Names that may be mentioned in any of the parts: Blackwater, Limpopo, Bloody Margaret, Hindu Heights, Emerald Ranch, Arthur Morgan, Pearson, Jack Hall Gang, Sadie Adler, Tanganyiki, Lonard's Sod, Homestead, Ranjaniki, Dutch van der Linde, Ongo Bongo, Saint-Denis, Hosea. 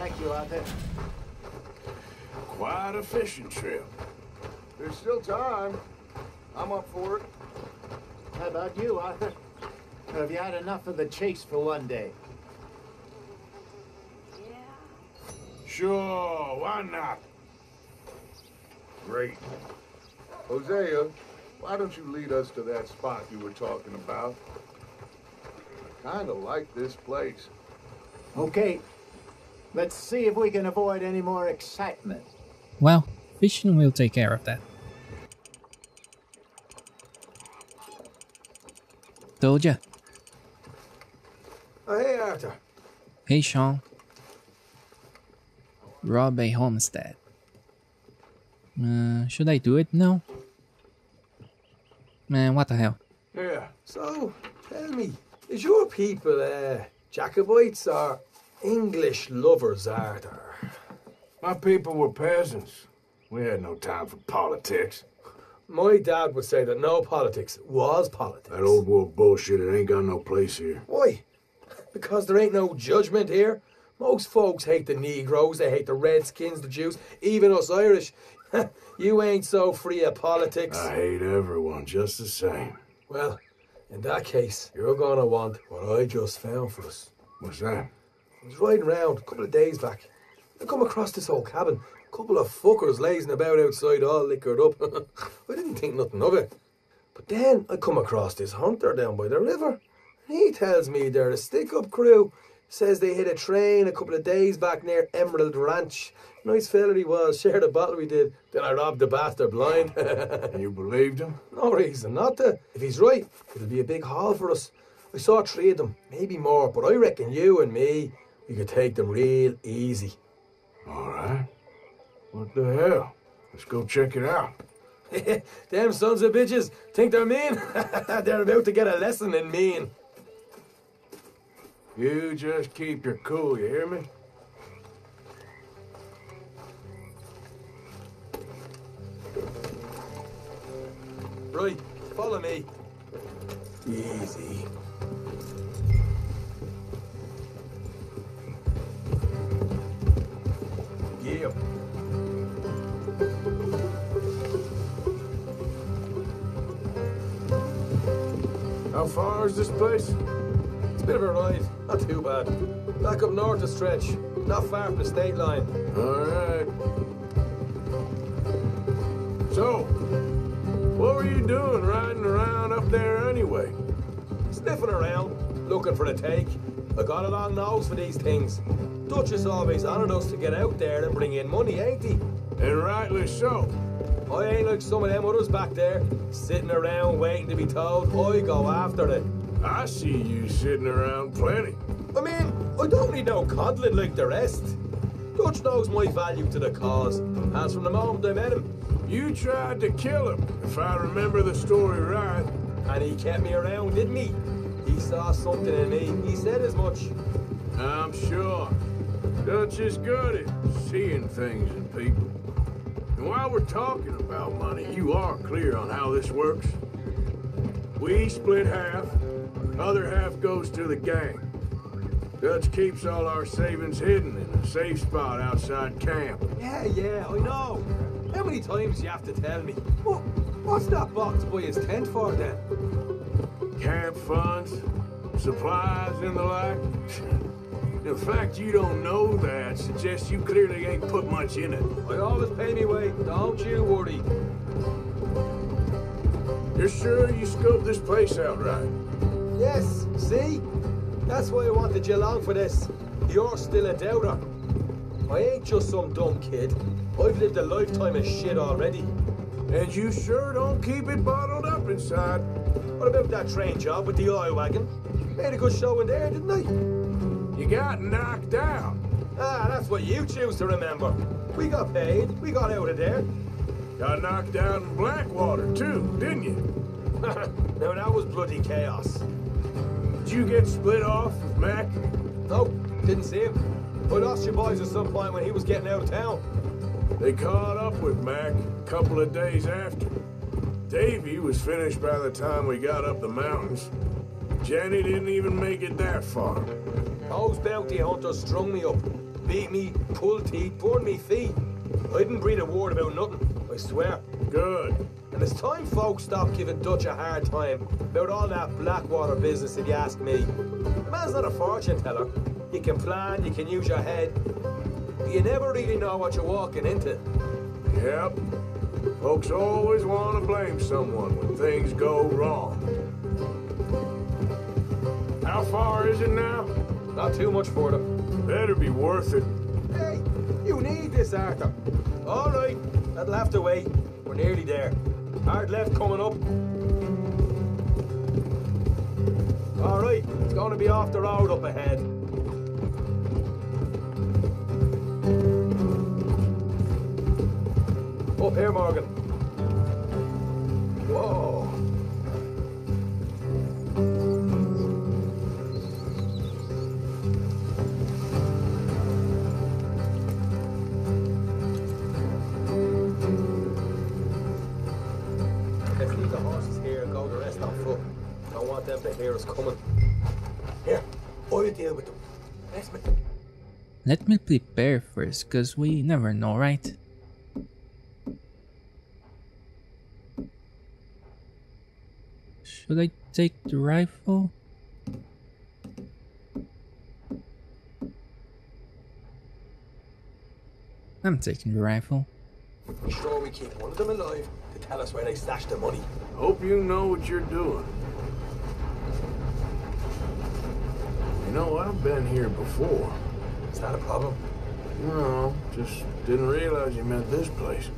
Thank you, Arthur. Quite a fishing trip. There's still time. I'm up for it. How about you, Arthur? Have you had enough of the chase for one day? Yeah. Sure, why not? Great. Hosea, why don't you lead us to that spot you were talking about? I kind of like this place. Okay. Let's see if we can avoid any more excitement. Well, fishing will take care of that. Told ya. Oh, hey, Arthur. Hey, Sean. Rob a homestead. Should I do it now? Man, what the hell? Yeah. So, tell me, is your people Jacobites or English lovers, Arthur? My people were peasants. We had no time for politics. My dad would say that no politics was politics. That old world bullshit, it ain't got no place here. Why? Because there ain't no judgment here. Most folks hate the Negroes, they hate the Redskins, the Jews, even us Irish. You ain't so free of politics. I hate everyone just the same. Well, in that case, you're gonna want what I just found for us. What's that? I was riding around a couple of days back. I come across this old cabin. A couple of fuckers lazing about outside, all liquored up. I didn't think nothing of it. But then I come across this hunter down by the river. And he tells me they're a stick-up crew. Says they hit a train a couple of days back near Emerald Ranch. Nice fella he was, shared a bottle we did. Then I robbed the bastard blind. You believed him? No reason not to. If he's right, it'll be a big haul for us. I saw three of them, maybe more, but I reckon you and me, we could take them real easy. All right. What the hell? Let's go check it out. Them sons of bitches think they're mean? They're about to get a lesson in mean. You just keep your cool, you hear me? Right, follow me. Easy. Yeah. How far is this place? It's a bit of a ride, not too bad. Back up north a stretch, not far from the state line. All right. So, what were you doing riding around up there anyway? Sniffing around, looking for a take. I got a long nose for these things. Dutchess always honored us to get out there and bring in money, ain't he? And rightly so. I ain't like some of them others back there, sitting around waiting to be told. I go after it. I see you sitting around plenty. I mean, I don't need no coddling like the rest. Dutch knows my value to the cause, and from the moment I met him. You tried to kill him, if I remember the story right. And he kept me around, didn't he? He saw something in me. He said as much. I'm sure. Dutch is good at seeing things in people. And while we're talking about money, you are clear on how this works. We split half, other half goes to the gang. Dutch keeps all our savings hidden in a safe spot outside camp. Yeah, I know. How many times you have to tell me? What's that box by his tent for, then? Camp funds, supplies and the like. The fact you don't know that suggests you clearly ain't put much in it. I always pay me way, don't you worry. You're sure you scoped this place out right? Yes, see? That's why I wanted you along for this. You're still a doubter. I ain't just some dumb kid. I've lived a lifetime of shit already. And you sure don't keep it bottled up inside. What about that train job with the oil wagon? Made a good show in there, didn't I? You got knocked out. Ah, that's what you choose to remember. We got paid, we got out of there. Got knocked out in Blackwater, too, didn't you? No, that was bloody chaos. Did you get split off with Mac? No, didn't see him. I lost your boys at some point when he was getting out of town. They caught up with Mac a couple of days after. Davey was finished by the time we got up the mountains. Jenny didn't even make it that far. Those bounty hunters strung me up. Beat me, pulled teeth, burned me feet. I didn't breathe a word about nothing, I swear. Good. And it's time folks stop giving Dutch a hard time about all that Blackwater business, if you ask me. The man's not a fortune teller. You can plan, you can use your head, but you never really know what you're walking into. Yep. Folks always want to blame someone when things go wrong. How far is it now? Not too much for them. Better be worth it. Hey, you need this, Arthur. All right, that'll have to wait. We're nearly there. Hard left coming up. All right, it's going to be off the road up ahead. Up here, Morgan. Whoa. Let's leave the horses here and go the rest on foot. Don't want them to hear us coming. Here, I'll deal with them. Let me prepare first, cause we never know, right? Should I take the rifle? I'm taking the rifle. Be sure we keep one of them alive to tell us where they stashed the money. Hope you know what you're doing. You know, I've been here before. Is that a problem? No, just didn't realize you meant this place.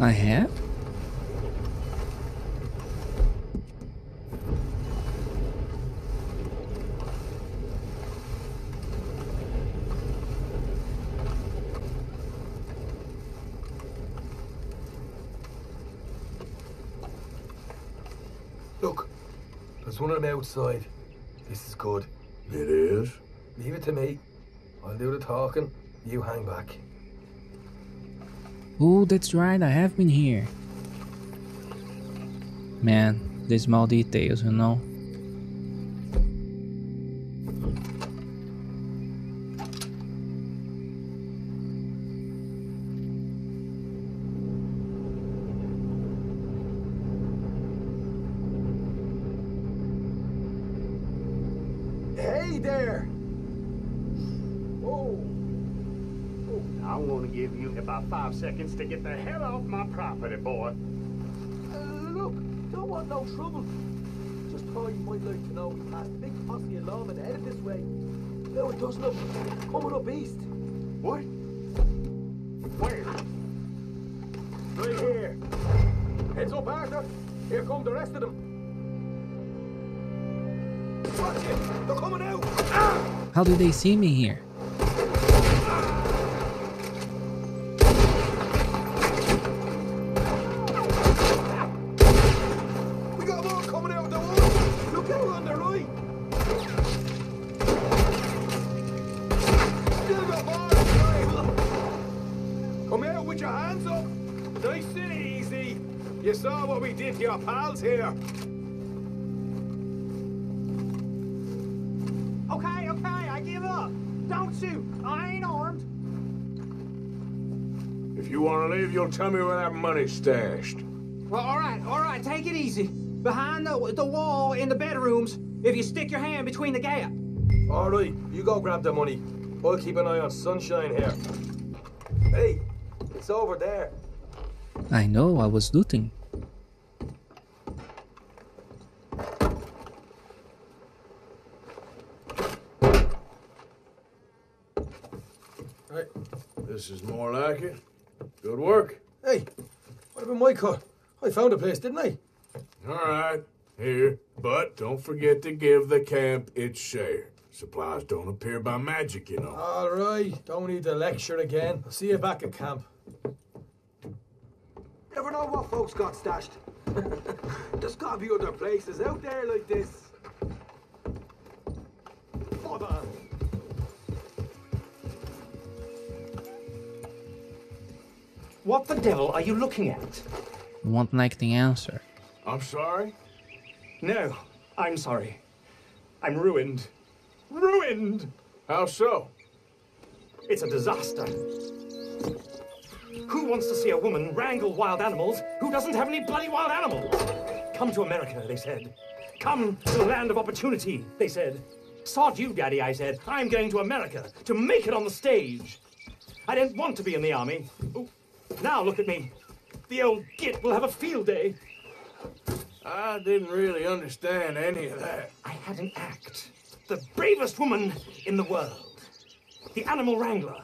I have? There's one of them outside. This is good. It is? Leave it to me. I'll do the talking. You hang back. Oh, that's right. I have been here. Man, these small details, you know. About 5 seconds to get the hell off my property, boy. Look, don't want no trouble. Just thought you might like to know we passed a big posse alarm and headed this way. No, it doesn't look. Coming up east. What? Where? Right here. Heads up, Arthur. Here come the rest of them. Watch it. They're coming out. Ah! How do they see me here? Your pals here. Okay, okay, I give up. Don't shoot. I ain't armed. If you want to leave, you'll tell me where that money's stashed. Well, all right, take it easy. Behind the wall in the bedrooms, if you stick your hand between the gap. All right, you go grab the money. I'll keep an eye on Sunshine here. Hey, it's over there. I know, I was looting. This is more like it. Good work. Hey, what about my cut? I found a place, didn't I? All right, here. But don't forget to give the camp its share. Supplies don't appear by magic, you know. All right, don't need to lecture again. I'll see you back at camp. Never know what folks got stashed. There's gotta be other places out there like this. Bother. What the devil are you looking at? Won't like the answer. I'm sorry? No, I'm sorry. I'm ruined. Ruined! How so? It's a disaster. Who wants to see a woman wrangle wild animals who doesn't have any bloody wild animals? Come to America, they said. Come to the land of opportunity, they said. Sod you, Daddy, I said. I'm going to America to make it on the stage. I don't want to be in the army. Ooh. Now look at me. The old git will have a field day. I didn't really understand any of that. I had an act. The bravest woman in the world. The animal wrangler.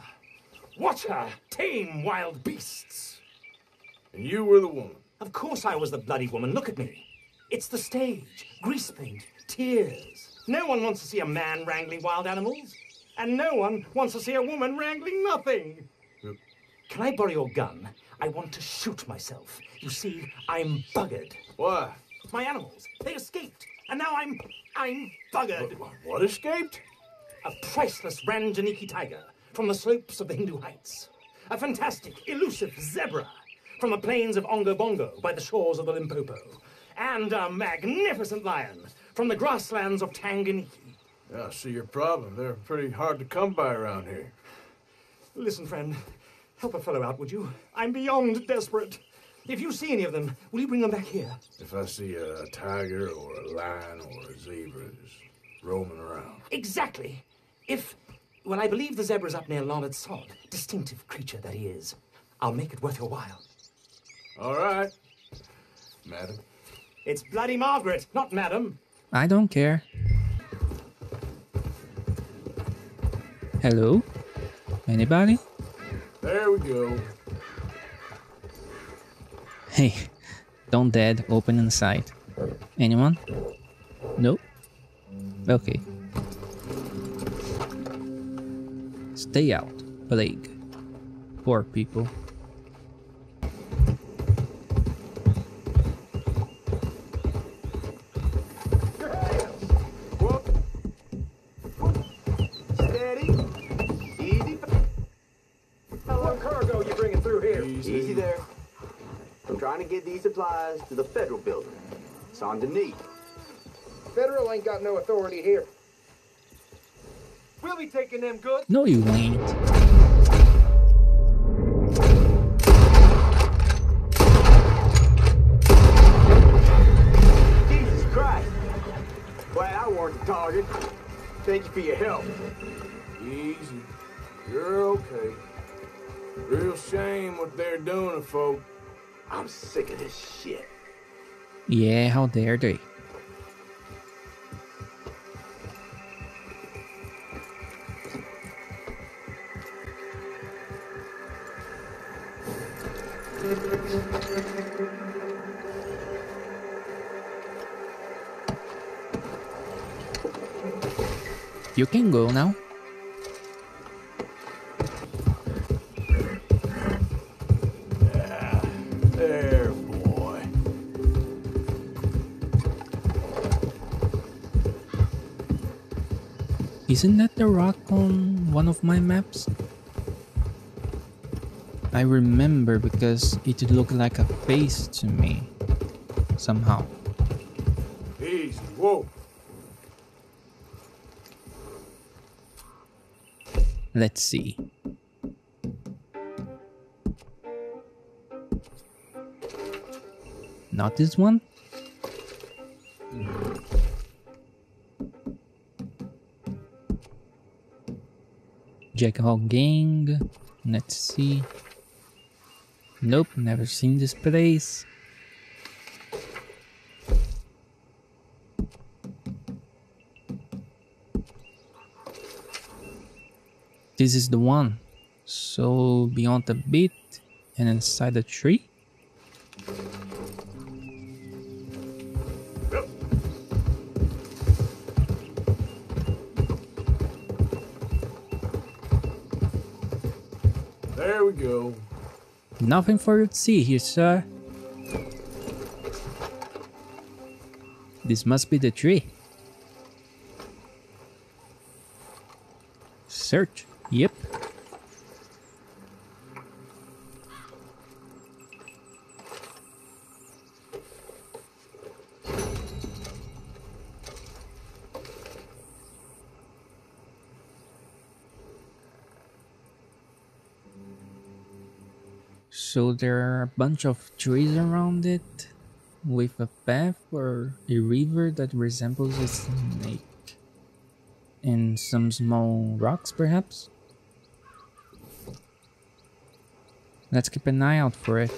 Watch her tame wild beasts. And you were the woman? Of course I was the bloody woman. Look at me. It's the stage. Grease paint. Tears. No one wants to see a man wrangling wild animals. And no one wants to see a woman wrangling nothing. Yep. Can I borrow your gun? I want to shoot myself. You see, I'm buggered. Why? My animals. They escaped. And now I'm buggered. What escaped? A priceless Ranjaniki tiger from the slopes of the Hindu Heights. A fantastic, elusive zebra from the plains of Ongo Bongo by the shores of the Limpopo. And a magnificent lion from the grasslands of Tanganyiki. Yeah, I see your problem. They're pretty hard to come by around here. Listen, friend. Help a fellow out, would you? I'm beyond desperate. If you see any of them, will you bring them back here? If I see a tiger or a lion or a zebra roaming around. Exactly. If... Well, I believe the zebra's up near Lonard's Sod. Distinctive creature that he is. I'll make it worth your while. All right. Madam. It's bloody Margaret, not Madam. I don't care. Hello? Anybody? There we go. Hey, don't dead, open inside. Anyone? Nope. Okay. Stay out, plague. Poor people. Easy there. I'm trying to get these supplies to the federal building. Saint-Denis. Federal ain't got no authority here. We'll be taking them goods. No, you ain't. Jesus Christ. Boy, I weren't the target. Thank you for your help. Easy. You're okay. Real shame what they're doing to folk. I'm sick of this shit. Yeah, how dare they? You can go now. Isn't that the rock on one of my maps? I remember because it looked like a face to me, somehow. Easy, whoa! Let's see. Not this one? Jack Hall Gang, let's see. Nope, never seen this place. This is the one. So beyond the bit and inside the tree. There we go. Nothing for you to see here, sir. This must be the tree. Search. Yep. So there are a bunch of trees around it, with a path or a river that resembles a snake, and some small rocks perhaps? Let's keep an eye out for it.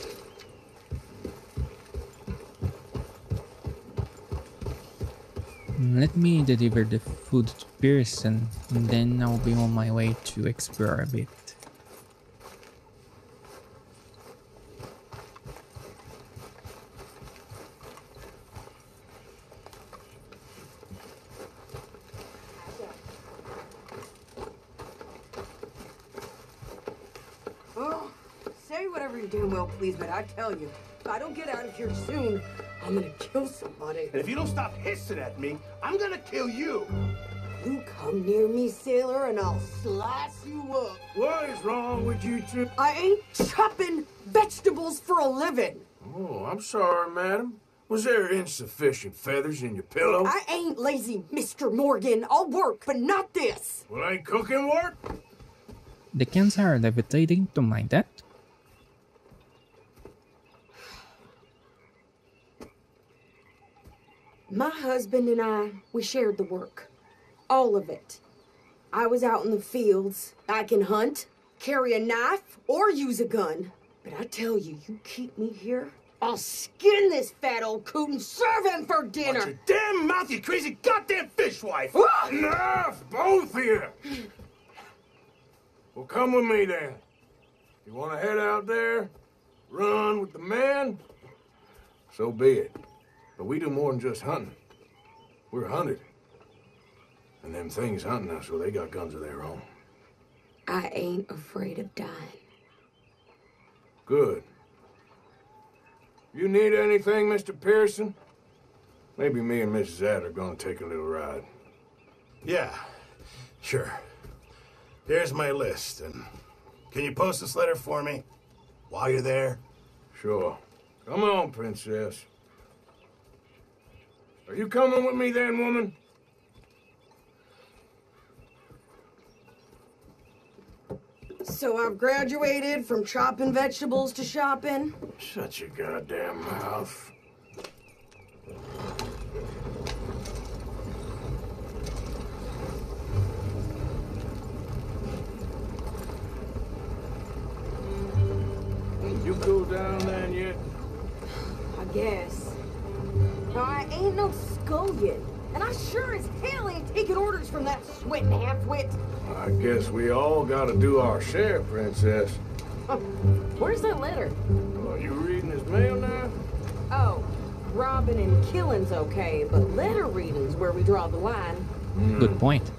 Let me deliver the food to Pearson, and then I'll be on my way to explore a bit. I tell you, if I don't get out of here soon, I'm gonna kill somebody. And if you don't stop hissing at me, I'm gonna kill you. You come near me, sailor, and I'll slice you up. What is wrong with you two? I ain't chopping vegetables for a living. Oh, I'm sorry, madam. Was there insufficient feathers in your pillow? I ain't lazy, Mr. Morgan. I'll work, but not this. Well, ain't cooking work? The cans are levitating, don't mind that. My husband and I, we shared the work. All of it. I was out in the fields. I can hunt, carry a knife, or use a gun. But I tell you, you keep me here, I'll skin this fat old coot and serve him for dinner! Watch your damn mouth, you crazy goddamn fishwife! Enough! Both of you! Well, come with me then. If you want to head out there, run with the man, so be it. But we do more than just hunting. We're hunted. And them things hunting us, well, they got guns of their own. I ain't afraid of dying. Good. You need anything, Mr. Pearson? Maybe me and Mrs. Adler are gonna take a little ride. Yeah, sure. Here's my list, and can you post this letter for me while you're there? Sure. Come on, Princess. Are you coming with me then, woman? So I've graduated from chopping vegetables to shopping? Shut your goddamn mouth. You cool down then yet? I guess. No, I ain't no scullion, and I sure as hell ain't taking orders from that sweating halfwit. I guess we all gotta do our share, Princess. Oh, where's that letter? Are you reading his mail now? Oh, robbing and killing's okay, but letter reading's where we draw the line. Good point.